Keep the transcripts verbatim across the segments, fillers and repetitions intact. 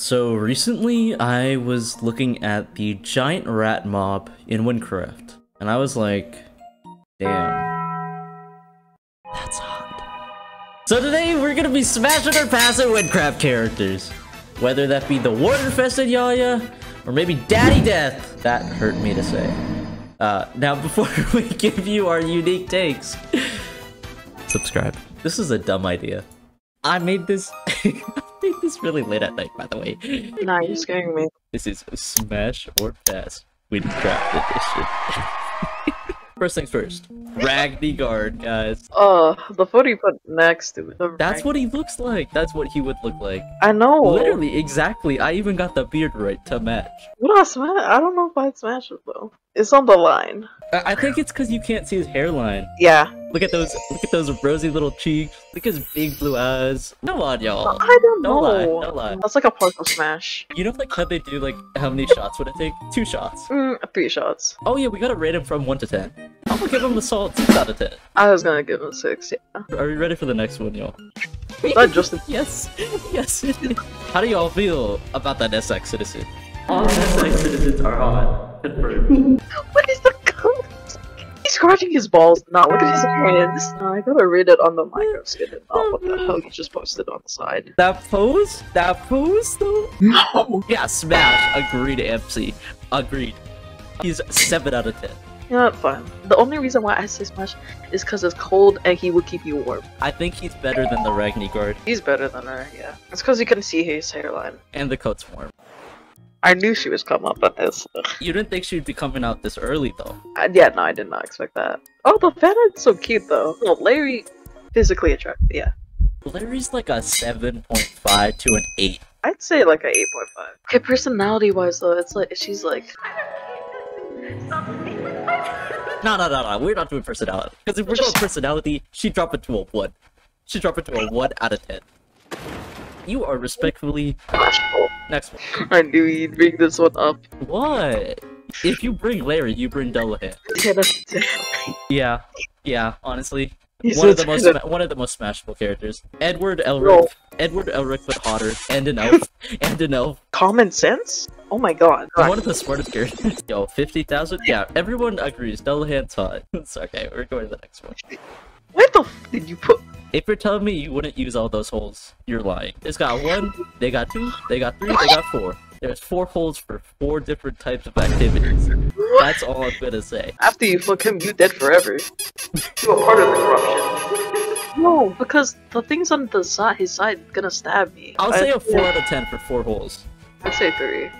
So recently I was looking at the giant rat mob in Wynncraft, and I was like, damn, that's hot. So today we're gonna be smashing our passive Wynncraft characters, whether that be the ward-infested Yaya, or maybe Daddy Death. That hurt me to say. Uh, now before we give you our unique takes, subscribe. This is a dumb idea. I made this I made this really late at night, by the way. Nah, you're scaring me. This is Smash or Pass Wynncraft Edition. First things first. Ragnygard, guys. Oh, uh, the foot he put next to it. That's what he looks like. That's what he would look like. I know. Literally, exactly. I even got the beard right to match. Would I smash? I don't know if I'd smash it though. It's on the line. I, I think it's because you can't see his hairline. Yeah. Look at those. Look at those rosy little cheeks. Look at his big blue eyes. Come on, y'all. I don't know. No lie. No lie. That's like a partial smash. You know, like how they do, like how many shots would it take? Two shots. Mm, three shots. Oh yeah, we gotta rate him from one to ten. I'm gonna give him a solid six out of ten. I was gonna give him a six, yeah. Are we ready for the next one, y'all? Is that Justin? Yes, yes it is. How do y'all feel about that S X citizen? All S X citizens are hot. Confirmed. What is the code? He's scratching his balls, not look at his hands. No, I gotta read it on the microscope and not what the hell he just posted on the side. That pose? That pose though? No! Yeah, smash! Agreed, M C. Agreed. He's seven out of ten. You know, fine. The only reason why I say smash is because it's cold and he will keep you warm. I think he's better than the Ragnygard. He's better than her, yeah. It's because you can see his hairline. And the coat's warm. I knew she was coming up on this. You didn't think she'd be coming out this early, though. Uh, yeah, no, I did not expect that. Oh, the Phantom's so cute, though. Well, Larry, physically attractive, yeah. Larry's like a seven point five to an eight. I'd say like an eight point five. Okay, personality-wise, though, it's like, she's like... No, no, no, no, we're not doing personality. Because if we're doing personality, she'd drop it to a one. She'd drop it to a one out of ten. You are respectfully... Next one. I knew you'd bring this one up. What? If you bring Larry, you bring Dullahan. Yeah, yeah, honestly. One of, the most one of the most smashable characters. Edward Elric. No. Edward Elric, but hotter. And an elf. And an elf. Common sense? Oh my god. Right. One of the smartest characters. Yo, fifty thousand? Yeah, everyone agrees. Dullahan's hot. It's okay, we're going to the next one. What the f did you put? If you're telling me you wouldn't use all those holes, you're lying. It's got one, they got two, they got three, they got four. There's four holes for four different types of activities. That's all I'm gonna say. After you fuck him, you're dead forever. You are part of the corruption. No, because the things on the side, his side gonna stab me. I'll I say a four yeah. out of ten for four holes. I'd say three.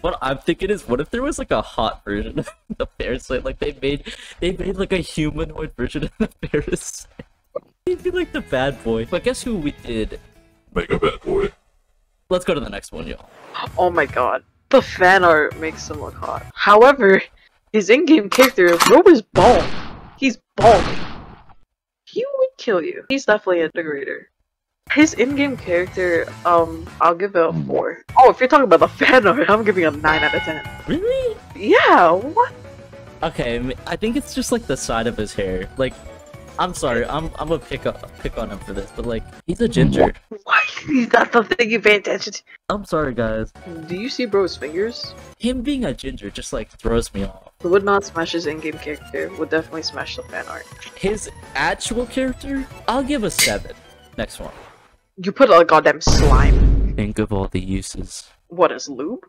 What I'm thinking is, what if there was like a hot version of the parasite? Like they made, they made like a humanoid version of the parasite. He'd be like the bad boy. But guess who we did? Make a bad boy. Let's go to the next one, y'all. Oh my god. The fan art makes him look hot. However, his in-game character, bro, is bald. He's balding. He would kill you. He's definitely a degrader. His in-game character, um, I'll give it a four. Oh, if you're talking about the fan art, I'm giving him a nine out of ten. Really? Yeah, what? Okay, I think it's just like the side of his hair. Like, I'm sorry, I'm I'm gonna pick up pick on him for this, but like he's a ginger. Why is that the thing you pay attention to? I'm sorry, guys. Do you see bro's fingers? Him being a ginger just like throws me off. Would not smash his in-game character. Would definitely smash the fan art. His actual character, I'll give a seven. Next one. You put a goddamn slime. Think of all the uses. What is lube?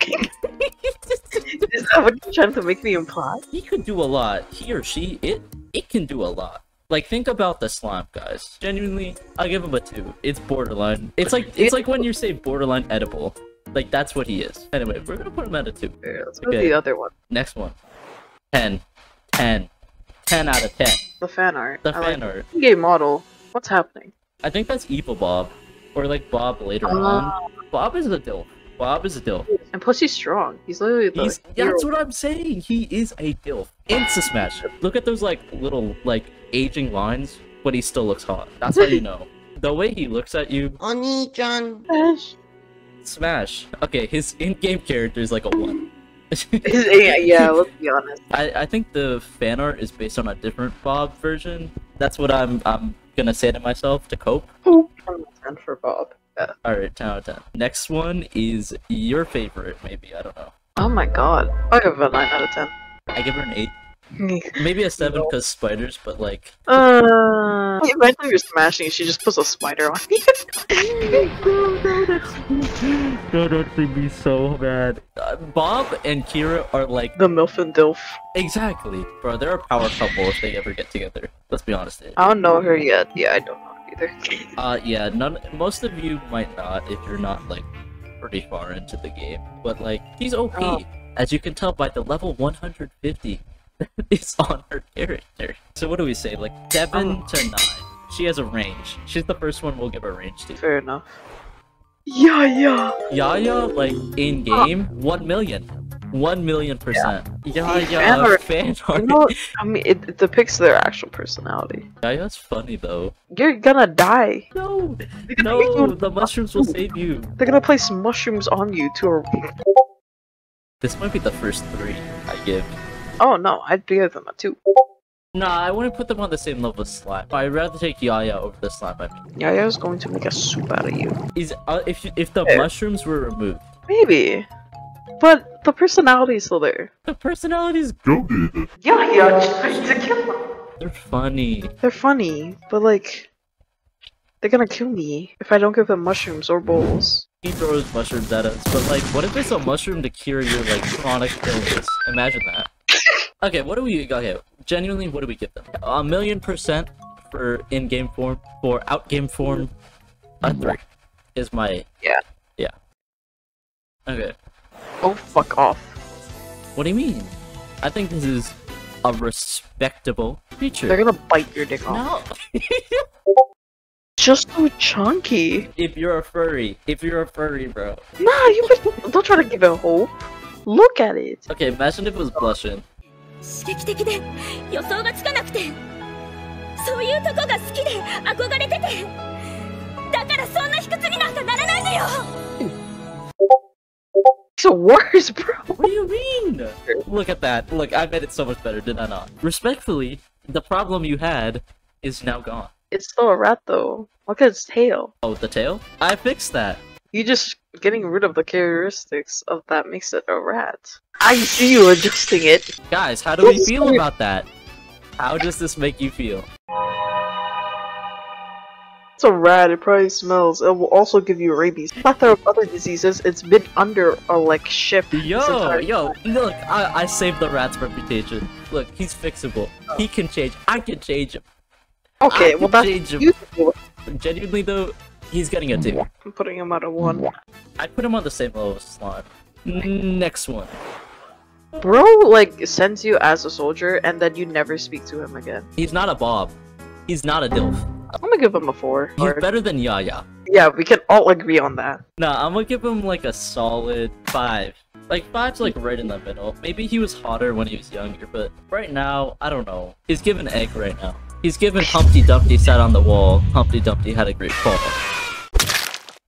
Is that what you're trying to make me imply? He could do a lot. He or she, it, it can do a lot. Like, think about the slime, guys. Genuinely, I'll give him a two. It's borderline. It's like it's like when you say borderline edible. Like, that's what he is. Anyway, we're gonna put him at a two. Yeah, let's okay. go to the other one. Next one. Ten. Ten. Ten out of ten. The fan art. The I fan like art. Game model. What's happening? I think that's Evil Bob. Or, like, Bob later uh... on. Bob is a dilf. Bob is a dilf. And plus he's strong. He's literally the he's, yeah, that's what I'm saying. He is a dilf. Insta smash. Look at those like little like aging lines, but he still looks hot. That's how you know. The way he looks at you. Oni-chan. Smash. Smash. Okay, his in-game character is like a one. yeah, yeah, let's be honest. I, I think the fan art is based on a different Bob version. That's what I'm I'm gonna say to myself to cope. Oh, I'm for Bob. Yeah. Alright, ten out of ten. Next one is your favorite, maybe. I don't know. Oh my god. I give her a nine out of ten. I give her an eight. Maybe a seven because no. spiders, but like. Uh, imagine if you're smashing, she just puts a spider on you. That would be be so bad. Uh, Bob and Kira are like the milf and dilf. Exactly, bro. They're a power couple if they ever get together. Let's be honest. I don't know her yet. Yeah, I don't know her either. Uh, yeah. None. Most of you might not if you're not like pretty far into the game. But like, he's O P, oh. as you can tell by the level one hundred fifty. It's on her character. So what do we say? Like seven oh. to nine. She has a range. She's the first one we'll give her range to. Fair enough. Yaya. Yaya, like in game, oh. one million. One million percent. Yeah. Yaya fan art. Fan art. You know, I mean, it, it depicts their actual personality. Yaya's funny though. You're gonna die. No. Gonna no. You... The mushrooms will save you. They're gonna place mushrooms on you to. This might be the first three I give. Oh no, I'd give them a two. Nah, I wouldn't put them on the same level as Slime. I'd rather take Yaya over the Slime. I mean, Yaya's going to make a soup out of you. Is uh, if you, if the there. mushrooms were removed? Maybe, but the personality is still there. The personality is good. Yaya trying to kill them. They're funny. They're funny, but like, they're gonna kill me if I don't give them mushrooms or bowls. He throws mushrooms at us, but like, what if it's a mushroom to cure your like chronic illness? Imagine that. Okay, what do we got here? Genuinely, what do we give them? A million percent for in-game form, for out-game form, a three is my... Yeah. Yeah. Okay. Oh, fuck off. What do you mean? I think this is a respectable feature. They're gonna bite your dick off. No. Just so chunky. If you're a furry. If you're a furry, bro. Nah, you don't try to give it hope. Look at it. Okay, imagine if it was blushing. It's worse, bro. What do you mean? Look at that. Look, I made it so much better, did I not? Respectfully, the problem you had is now gone. It's still a rat, though. Look at its tail. Oh, the tail? I fixed that. You just getting rid of the characteristics of that makes it a rat. I see you adjusting it. Guys, how do we feel about that? How does this make you feel? It's a rat, it probably smells. It will also give you rabies. A plethora of other diseases, it's been under a like shift. Yo, yo, time. Look, I, I saved the rat's reputation. Look, he's fixable. Oh. He can change. I can change him. Okay, I well that's useful. Genuinely though, he's getting a two. I'm putting him at a one. I put him on the same level as Slime. Next one. Bro, like, sends you as a soldier, and then you never speak to him again. He's not a Bob. He's not a Dilf. I'm gonna give him a four. He's or... better than Yaya. Yeah, we can all agree on that. Nah, I'm gonna give him, like, a solid five. Like, five's, like, right in the middle. Maybe he was hotter when he was younger, but right now, I don't know. He's giving egg right now. He's giving Humpty Dumpty sat on the wall. Humpty Dumpty had a great fall.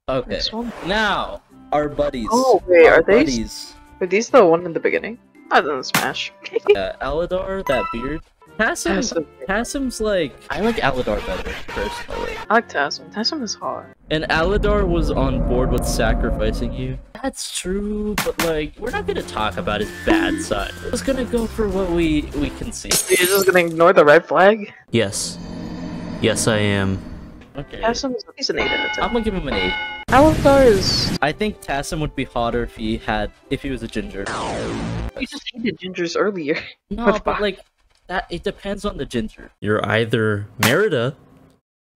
Okay, now... Our buddies. Oh wait, are these? Are these the one in the beginning? I didn't smash. Yeah, Aladar, that beard. Tassim. Tassim. Tassim's like I like Aladar better personally. I like Tassim. Tassim is hard. And Aladar was on board with sacrificing you. That's true, but like we're not gonna talk about his bad side. We're just gonna go for what we we can see. You're just gonna ignore the red flag? Yes. Yes, I am. Okay. Tassim's he's an eight out of ten. I'm gonna give him an eight. Aladar is... I think Tassim would be hotter if he had... if he was a ginger. We just hated gingers earlier. No, but Bob. like, that it depends on the ginger. You're either Merida,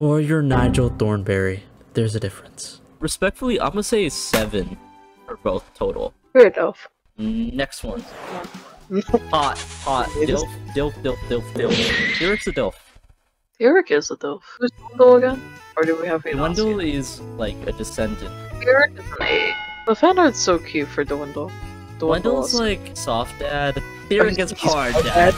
or you're Nigel Thornberry. There's a difference. Respectfully, I'm gonna say seven for both total. Fair enough. Next one. Hot, hot, dilf, dilf, dilf, dilf, dilf. Thyric's a dilf. Theric is a dilf. Who's Wendell again? Or do we have a Wendell is like a descendant. Theric is an eight. The fan art's so cute for the Wendell. Wendell's like soft dad. Theric is hard dad.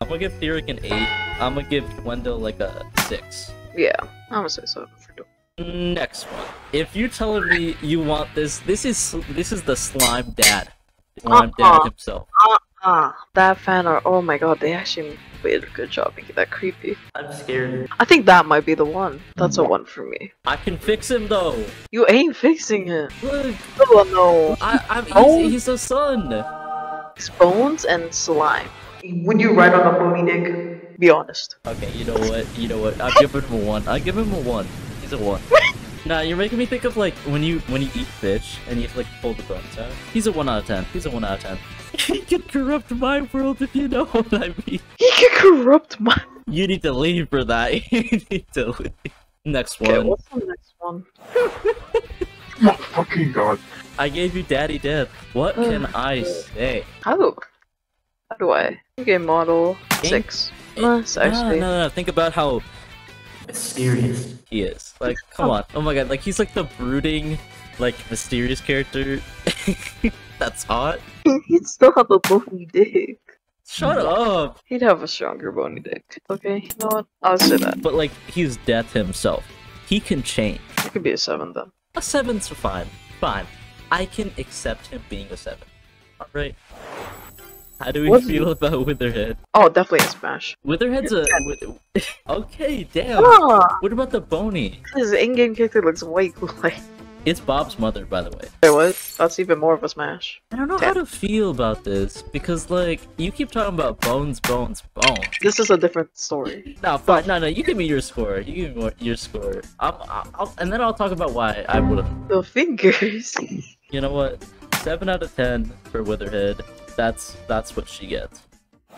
I'm gonna give Theric an eight. I'm gonna give Wendell like a six. Yeah, I'm gonna say so for Dwindle. Next one. If you're telling me you want this, this is this is the slime dad. Slime uh -uh. dad himself. Uh Ah, that fan art. Oh my god, they actually did a good job making that creepy. I'm scared. I think that might be the one. That's a one for me. I can fix him though. You ain't fixing him. Look. Oh no. I, I'm oh. He's, he's the sun. It's bones and slime. Would you ride on a pony, Dick? Be honest. Okay, you know what? You know what? I'll give him a one. I'll give him a one. He's a one. Nah, you're making me think of like when you when you eat fish and you have to like pull the bones out. He's a one out of ten. He's a one out of ten. He can corrupt my world if you know what I mean. He can corrupt my. You need to leave for that. You need to leave. Next one. Okay, what's the next one? Oh fucking god! I gave you daddy death. What oh, can I god. say? How? How do I? Game model Game? six. Uh, it's actually. No, no, no. Think about how mysterious he is. Like, come on. Oh my god. Like he's like the brooding, like mysterious character. That's hot. He'd still have a bony dick. Shut up! He'd have a stronger bony dick. Okay, you know what? I'll say that. But like, he's death himself. He can change. It could be a seven then. A seven's fine. Fine. I can accept him being a seven. Alright. How do we What's feel he... about Witherhead? Oh, definitely a smash. Witherhead's a... Okay, damn. Ah. What about the bony? His in-game character looks white like... It's Bob's mother, by the way. Wait, what? That's even more of a smash. I don't know Ten. how to feel about this, because, like, you keep talking about bones, bones, bones. This is a different story. No, but no, no, you give me your score. You give me more, your score. I'll, I'll, I'll, and then I'll talk about why I would've... The fingers. You know what? seven out of ten for Witherhead. That's that's what she gets.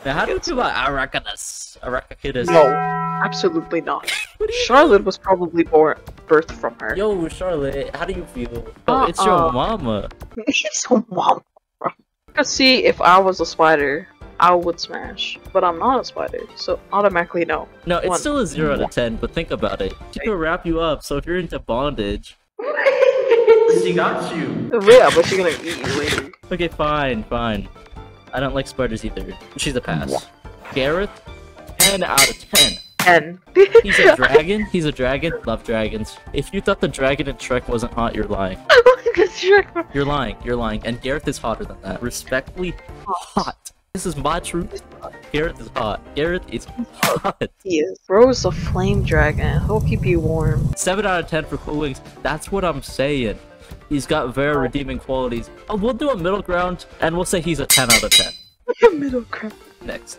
Now, how do you feel about Arachnus? Arachnus? No, absolutely not. Charlotte was probably born birthed from her. Yo, Charlotte, how do you feel? Oh, uh, it's your uh, mama. It's your mama. Because see, if I was a spider, I would smash. But I'm not a spider, so automatically no. No, it's One. still a zero out of ten. But think about it. She can wrap you up. So if you're into bondage, she got you. Yeah, but she's gonna eat you later. Okay, fine, fine. I don't like spiders either. She's a pass. Yeah. Gareth, ten out of ten. ten. He's a dragon. He's a dragon. Love dragons. If you thought the dragon in Trek wasn't hot, you're lying. You're lying. You're lying. And Gareth is hotter than that. Respectfully hot. This is my truth. Gareth is hot. Gareth is hot. He is. Bro is a flame dragon. Hope he be warm. seven out of ten for Cool Wings. That's what I'm saying. He's got very redeeming qualities. Oh, we'll do a middle ground, and we'll say he's a ten out of ten. Middle ground. Next.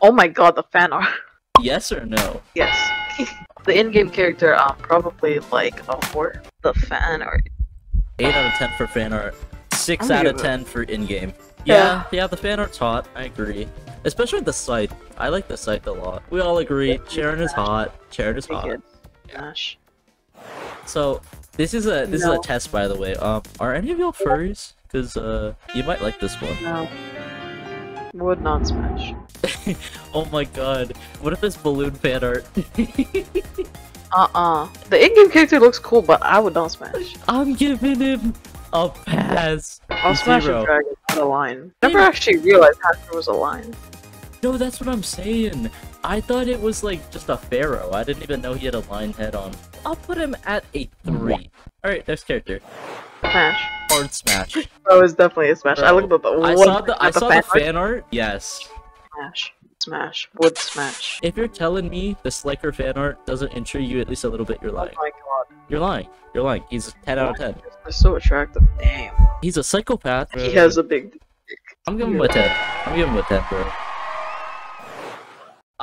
Oh my god, the fan art. Yes or no? Yes. The in-game character, um, probably like a four. The fan art. eight out of ten for fan art. six out of ten for in-game. Yeah, yeah, the fan art's hot. I agree. Especially the scythe. I like the scythe a lot. We all agree. Charon is hot. Charon is hot. Gosh. So... This is a this no. is a test, by the way. Um, are any of y'all furries? Because uh, you might like this one. No, would not smash. Oh my god! What if it's balloon fan art? uh uh. The in-game character looks cool, but I would not smash. I'm giving him a pass. I'll smash a dragon on a line. Never yeah. actually realized how there was a line. No, that's what I'm saying. I thought it was like just a pharaoh. I didn't even know he had a lion head on. I'll put him at a three. Alright, next character. Smash. Hard smash. Bro is definitely a smash. Bro. I looked at the I saw the, I the saw fan, the fan art. art. Yes. Smash. Smash. Wood smash. If you're telling me the Slicker fan art doesn't intrigue you at least a little bit, you're lying. Oh my god. You're lying. You're lying. He's a ten out of ten. He's so attractive. Damn. He's a psychopath. Bro. He has a big dick. I'm giving him a ten. I'm giving him a ten, bro.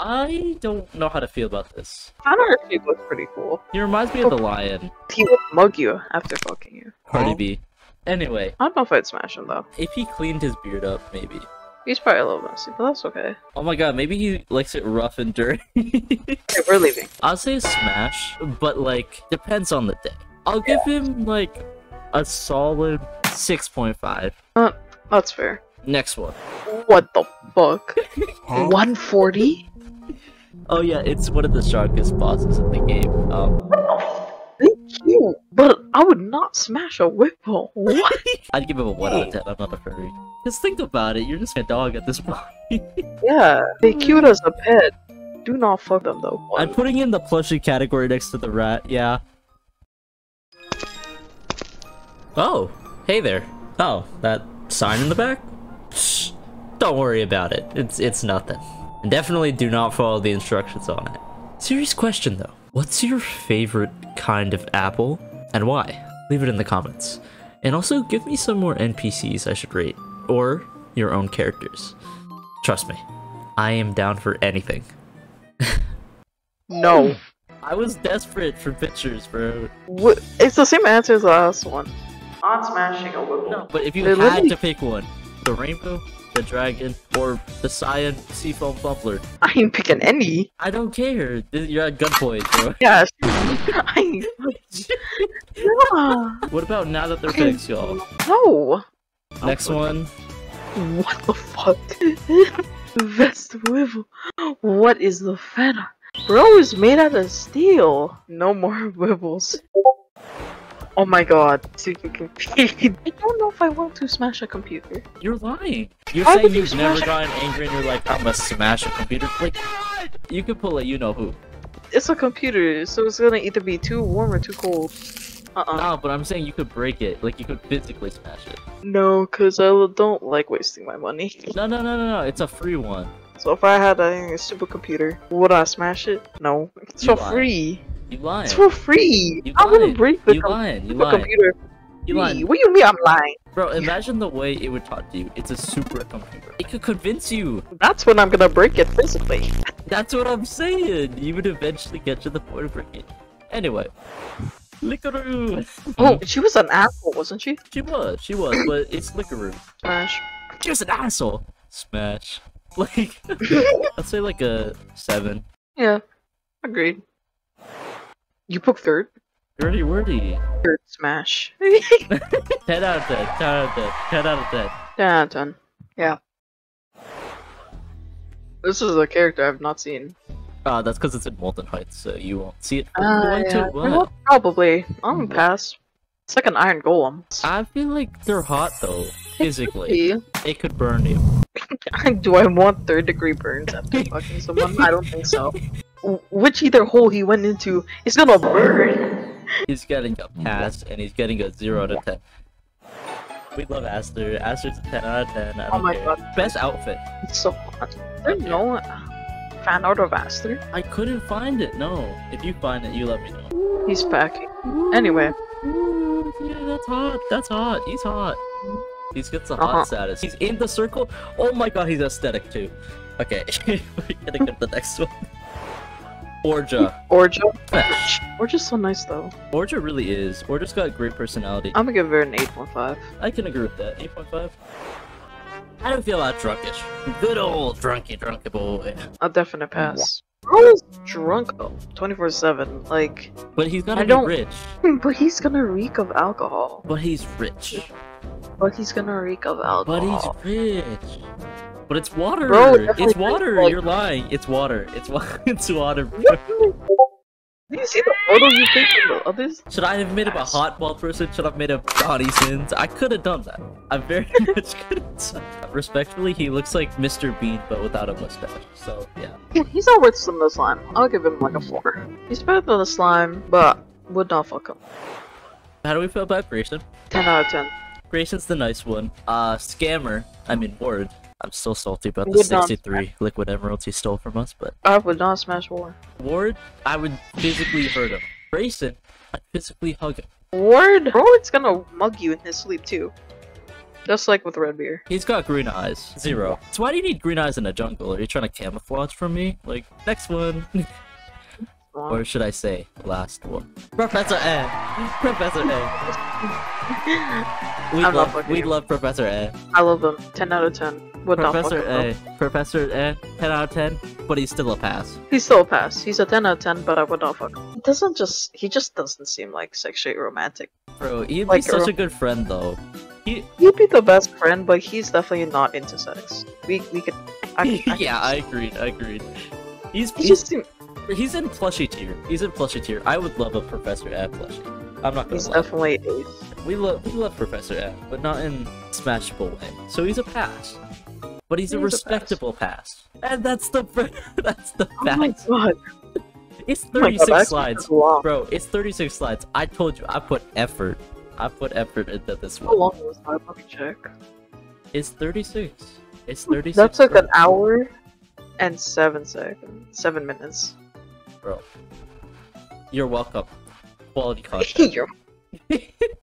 I don't know how to feel about this. I don't know if he looks pretty cool. He reminds me of the lion. He will mug you after fucking you. Cardi B. Anyway. I don't know if I'd smash him though. If he cleaned his beard up, maybe. He's probably a little messy, but that's okay. Oh my god, maybe he likes it rough and dirty. Okay, we're leaving. I'll say smash, but like, depends on the day. I'll give yeah. him like, a solid six point five. Uh, that's fair. Next one. What the fuck? one forty? Oh yeah, it's one of the strongest bosses in the game. Um, Thank you, but I would not smash a Whipple. What? I'd give him a one out of ten, I'm not a furry. Just think about it, you're just a dog at this point. Yeah, they're cute as a pet. Do not fuck them though. Boy. I'm putting in the plushie category next to the rat, yeah. Oh, hey there. Oh, that sign in the back? Don't worry about it. It's it's nothing. And definitely do not follow the instructions on it. Serious question though. What's your favorite kind of apple and why? Leave it in the comments. And also give me some more N P Cs I should rate or your own characters. Trust me, I am down for anything. No. I was desperate for pictures, bro. What? It's the same answer as the last one. Not smashing a wibble. No, but if you it had literally... to pick one, the rainbow, the dragon, or the cyan seafoam bubbler. I ain't picking any. I don't care. You're at gunpoint, bro. Yeah. I... yeah. What about now that they're picked, y'all? No. Next one. What the fuck? The best wibble. What is the feta? Bro is made out of steel. No more wibbles. Oh my god, super computer. I don't know if I want to smash a computer. You're lying. You're How saying you've you never gotten angry and you're like, I'm gonna smash a computer. Like, you could pull a you know who. It's a computer, so it's gonna either be too warm or too cold. Uh-uh. No, but I'm saying you could break it. Like, you could physically smash it. No, because I don't like wasting my money. No, no, no, no, no. It's a free one. So if I had a supercomputer, would I smash it? No. It's you for lying. free. You lying. It's for free. You I lying. wouldn't break the you com lying. You lying. computer. You lying. What do you mean I'm lying? Bro, imagine the way it would talk to you. It's a supercomputer. It could convince you. That's when I'm gonna break it physically. That's what I'm saying. You would eventually get to the point of breaking it. Anyway. Lickaroo. Oh, she was an asshole, wasn't she? She was. She was, but it's Lickaroo. Smash. She was an asshole. Smash. Like, I'd say like a seven. Yeah, agreed. You pick third? Dirty wordy. Third smash. ten out of ten, ten out of ten, ten out of ten. ten out of ten, yeah. This is a character I've not seen. Ah, uh, that's because it's in Molten Heights, so you won't see it. Uh, yeah. Well, probably. I'm pass. It's like an iron golem. I feel like they're hot though, physically. It could burn you. Do I want third degree burns after fucking someone? I don't think so. Which either hole he went into is gonna burn. He's getting a pass and he's getting a zero out of ten. We love Aster. Aster's a ten out of ten. I don't oh my care. god. Best outfit. It's so hot. There's no fan art of Aster. I couldn't find it. No. If you find it, you let me know. He's packing. Anyway. Ooh, yeah, that's hot. That's hot. He's hot. He's got the hot uh -huh. status. He's in the circle. Oh my god, he's aesthetic too. Okay, we're gonna get the next one. Orgha. Orgha. Orgha's so nice though. Orgha really is. Orgha's got great personality. I'm gonna give her an eight point five. I can agree with that. eight point five. I don't feel that drunkish. Good old drunky drunky boy. A definite pass. Bro is drunk though, twenty-four seven, like... But he's gonna I be don't... rich. But he's gonna reek of alcohol. But he's rich. But he's gonna reek of alcohol. But he's rich. But it's water! Bro, it's water! Like... You're lying! It's water! It's, wa it's water, bro. Do you see the photo you take from the others? Should I have made him a hotball person? Should I have made him Donnie Sins? I could have done that. I very much could have done that. Respectfully, he looks like Mister Bean, but without a mustache. So, yeah. yeah he's not worse than the slime. I'll give him like a four. He's better than the slime, but would not fuck him. How do we feel about Grayson? ten out of ten. Grayson's the nice one. Uh, Scammer. I mean, Ward. I'm still salty about the sixty-three liquid emeralds he stole from us, but... I would not smash Ward. Ward, I would physically hurt him. Grayson, I'd physically hug him. Ward? Ward's gonna mug you in his sleep, too. Just like with Red Beer. He's got green eyes. Zero. So why do you need green eyes in a jungle? Are you trying to camouflage for me? Like, next one. Or should I say, last one. Professor A! Professor A! we love, we love Professor A. I love him. ten out of ten. Would Professor A. Him. Professor A. ten out of ten, but he's still a pass. He's still a pass. He's a ten out of ten, but I would not fuck him. He doesn't just- he just doesn't seem like sexually romantic. Bro, he'd like, be such a good friend though. He- He'd be the best friend, but he's definitely not into sex. We- we could- I, I Yeah, I agreed, I agreed. He's- he he's, just seemed... he's in plushie tier. He's in plushie tier. I would love a Professor A plushie. I'm not gonna He's lie. definitely ace. We love- we love Professor A, but not in smashable way. So he's a pass. But he's, he's a respectable pass. pass. And that's the that's the fact. Oh my god. It's thirty-six oh god, slides. Bro, it's thirty-six slides. I told you, I put effort. I put effort into this one. How long was that? Let me check. It's thirty-six. It's thirty-six. That took an hour and seven seconds. Seven minutes. Bro. You're welcome. Quality content. You're